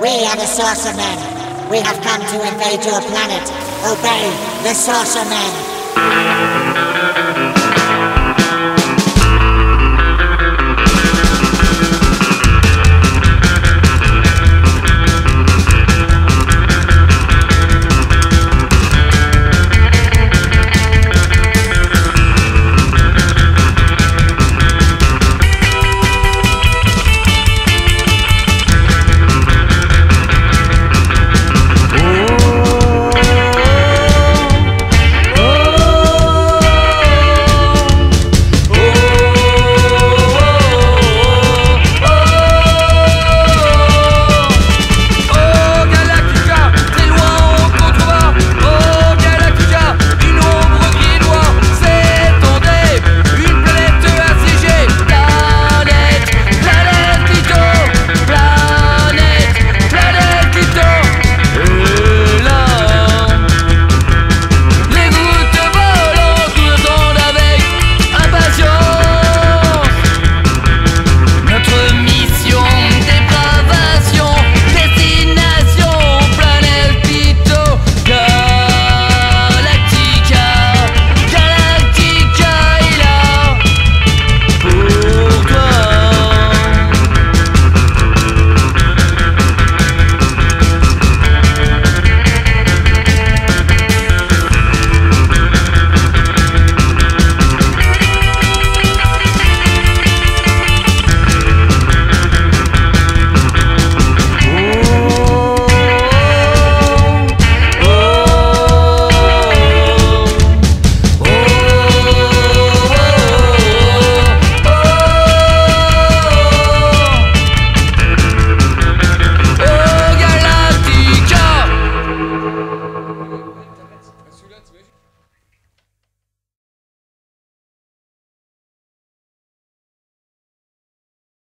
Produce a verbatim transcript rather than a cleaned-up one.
We are the Saucer-men. We have come to invade your planet. Obey the Saucer-men.